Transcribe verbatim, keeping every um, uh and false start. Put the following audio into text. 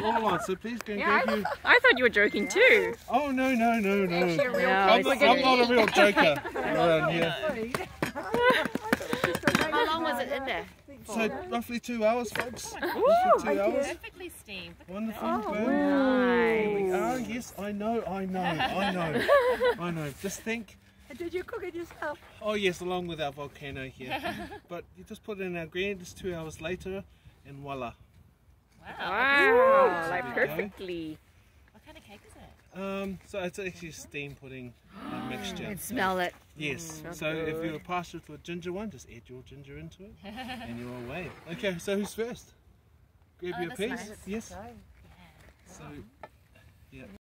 Lorelai, so please don't yeah, go I, you... I thought you were joking yeah. too. Oh, no, no, no, no. no I'm, not, I'm not a real joker around here. How long was it in there? So, roughly two hours, folks. Ooh, two hours. Perfectly steamed. Wonderful. Oh, nice. Oh, yes, I know, I know, I know. I know. Just think. Did you cook it yourself? Oh, yes, along with our volcano here. But you just put it in our grill just two hours later, and voila. Wow. Wow. So like perfectly. Go. What kind of cake is it? Um, so it's actually a steam pudding uh, mixture. You can smell it. Yes. Mm, so good. If you were passed with a ginger one, just add your ginger into it, and you're away. Okay, so who's first? Grab oh, your piece. Nice. Yes. Yeah. So, yeah.